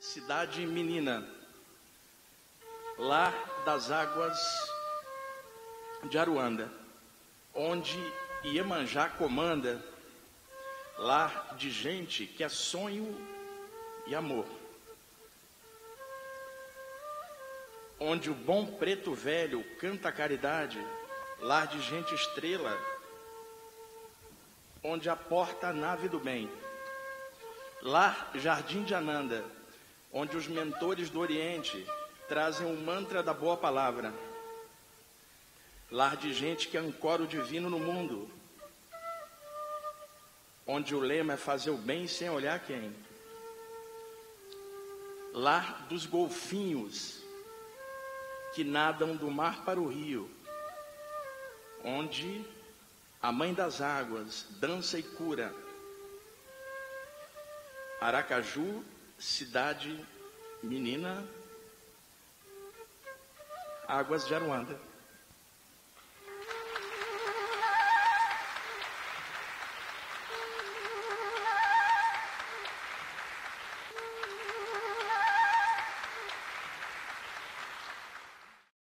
cidade menina, lá das águas de Aruanda, onde Iemanjá comanda, lar de gente que é sonho e amor, onde o bom preto velho canta a caridade, lar de gente estrela, onde aporta a nave do bem, lar jardim de Ananda, onde os mentores do Oriente trazem o mantra da boa palavra, lar de gente que ancora o divino no mundo, onde o lema é fazer o bem sem olhar quem, lar dos golfinhos que nadam do mar para o rio, onde a mãe das águas dança e cura. Aracaju, cidade menina, Águas de Aruanda.